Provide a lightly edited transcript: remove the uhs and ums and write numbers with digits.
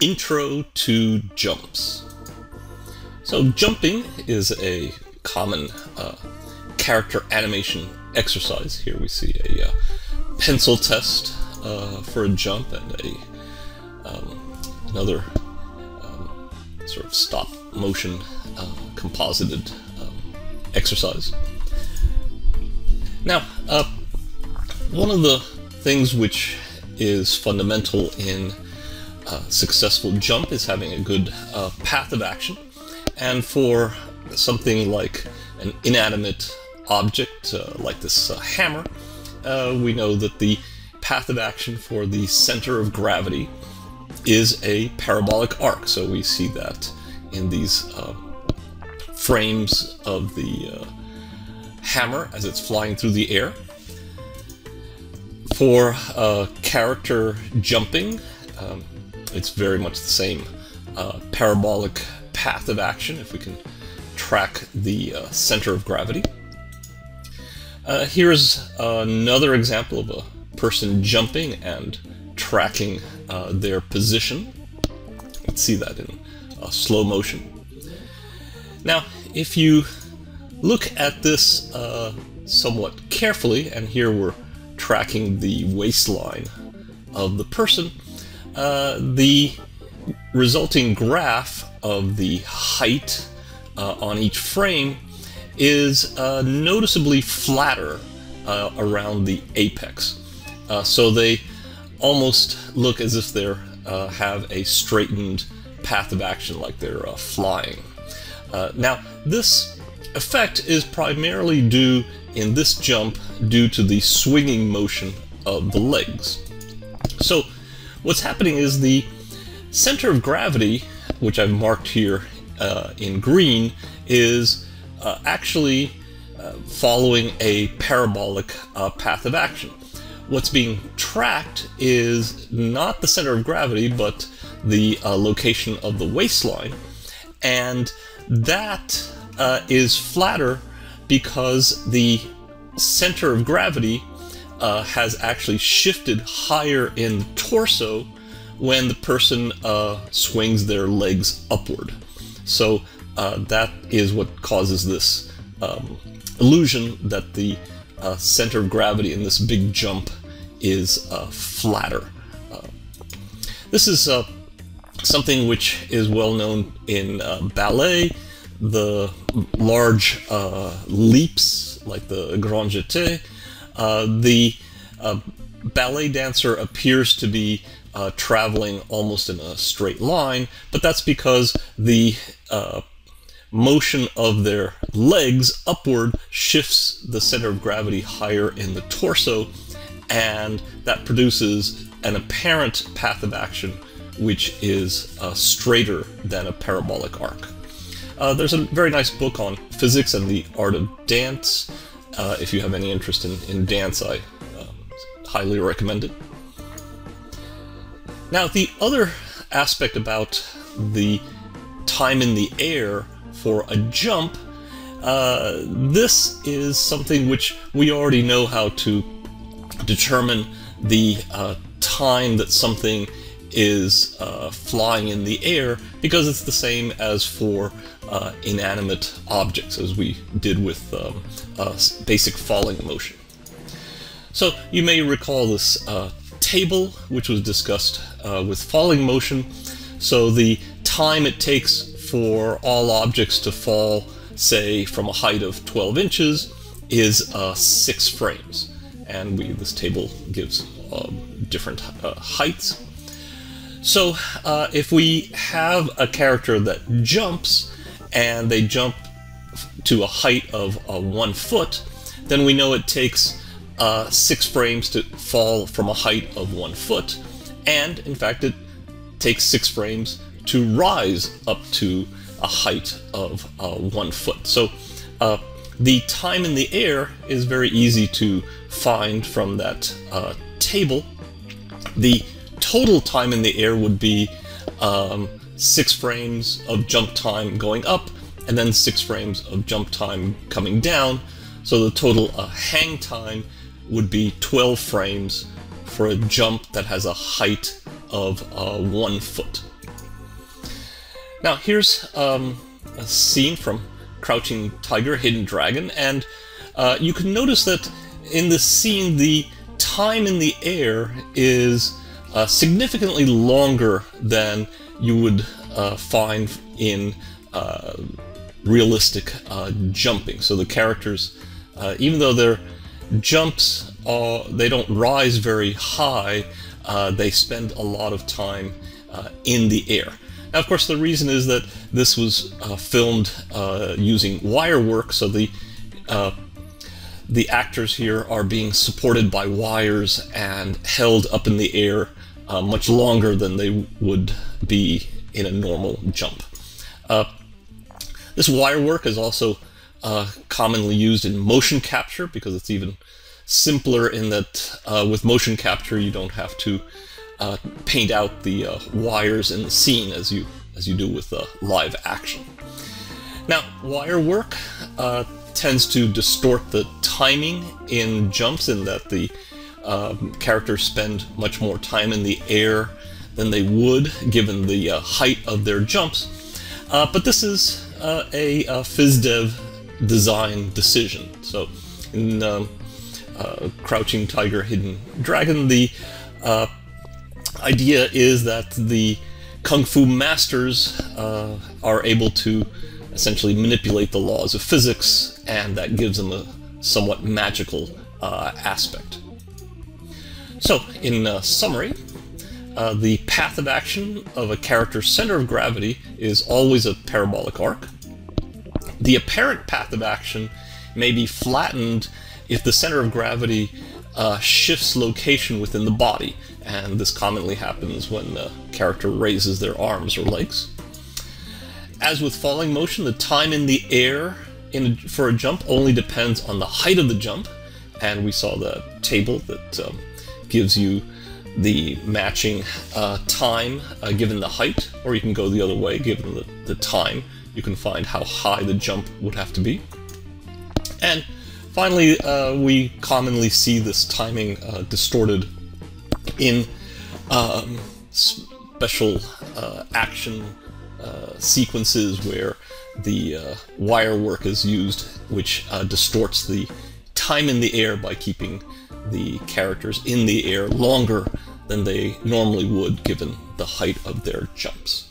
Intro to jumps. So jumping is a common character animation exercise. Here we see a pencil test for a jump and a another sort of stop motion composited exercise. Now, one of the things which is fundamental in successful jump is having a good path of action, and for something like an inanimate object like this hammer, we know that the path of action for the center of gravity is a parabolic arc, so we see that in these frames of the hammer as it's flying through the air. For character jumping, it's very much the same parabolic path of action if we can track the center of gravity. Here's another example of a person jumping and tracking their position. Let's see that in slow motion. Now, if you look at this somewhat carefully, and here we're tracking the waistline of the person, the resulting graph of the height on each frame is noticeably flatter around the apex. So they almost look as if they have a straightened path of action, like they're flying. Now, this effect is primarily due in this jump due to the swinging motion of the legs. So what's happening is the center of gravity, which I've marked here in green, is actually following a parabolic path of action. What's being tracked is not the center of gravity, but the location of the waistline, and that is flatter because the center of gravity has actually shifted higher in the torso when the person swings their legs upward. So that is what causes this illusion that the center of gravity in this big jump is flatter. This is something which is well known in ballet. The large leaps, like the grand jeté, the ballet dancer appears to be traveling almost in a straight line, but that's because the motion of their legs upward shifts the center of gravity higher in the torso, and that produces an apparent path of action which is straighter than a parabolic arc. There's a very nice book on physics and the art of dance. If you have any interest in dance, I highly recommend it. Now, the other aspect about the time in the air for a jump, this is something which we already know how to determine the time that something is flying in the air, because it's the same as for inanimate objects, as we did with basic falling motion. So you may recall this table which was discussed with falling motion. So the time it takes for all objects to fall, say, from a height of 12 inches is 6 frames, and this table gives different heights. So if we have a character that jumps, and they jump to a height of 1 foot, then we know it takes 6 frames to fall from a height of 1 foot, and in fact it takes 6 frames to rise up to a height of 1 foot. So the time in the air is very easy to find from that table. The total time in the air would be 6 frames of jump time going up, and then 6 frames of jump time coming down. So the total hang time would be 12 frames for a jump that has a height of 1 foot. Now here's a scene from Crouching Tiger, Hidden Dragon, and you can notice that in this scene the time in the air is significantly longer than you would find in realistic jumping. So the characters, even though their jumps, they don't rise very high, they spend a lot of time in the air. Now, of course, the reason is that this was filmed using wire work, so the actors here are being supported by wires and held up in the air much longer than they would be in a normal jump. This wire work is also commonly used in motion capture because it's even simpler in that with motion capture you don't have to paint out the wires in the scene as you do with live action. Now, wire work tends to distort the timing in jumps in that the characters spend much more time in the air than they would given the height of their jumps. But this is a phys dev design decision. So in Crouching Tiger, Hidden Dragon, the idea is that the Kung Fu masters are able to essentially manipulate the laws of physics, and that gives them a somewhat magical aspect. So, in summary, the path of action of a character's center of gravity is always a parabolic arc. The apparent path of action may be flattened if the center of gravity shifts location within the body, and this commonly happens when the character raises their arms or legs. As with falling motion, the time in the air for a jump only depends on the height of the jump, and we saw the table that gives you the matching time given the height, or you can go the other way, given the time. You can find how high the jump would have to be. And finally, we commonly see this timing distorted in special action sequences where the wire work is used, which distorts the time in the air by keeping the characters in the air longer than they normally would given the height of their jumps.